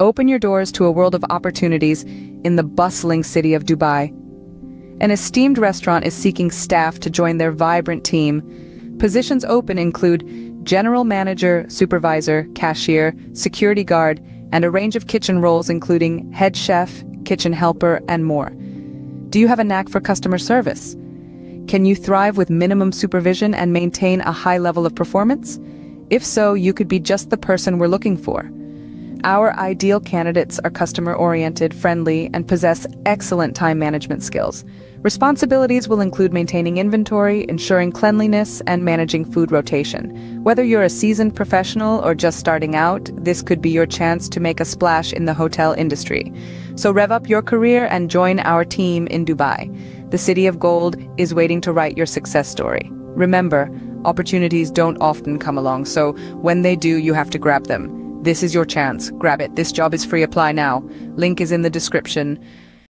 Open your doors to a world of opportunities in the bustling city of Dubai. An esteemed restaurant is seeking staff to join their vibrant team. Positions open include general manager, supervisor, cashier, security guard, and a range of kitchen roles including head chef, kitchen helper, and more. Do you have a knack for customer service? Can you thrive with minimum supervision and maintain a high level of performance? If so, you could be just the person we're looking for. Our ideal candidates are customer-oriented, friendly, and possess excellent time management skills. Responsibilities will include maintaining inventory, ensuring cleanliness, and managing food rotation. Whether you're a seasoned professional or just starting out, this could be your chance to make a splash in the hotel industry. So rev up your career and join our team in Dubai. The city of gold is waiting to write your success story. Remember, opportunities don't often come along, so when they do, you have to grab them. This is your chance. Grab it. This job is free. Apply now. Link is in the description.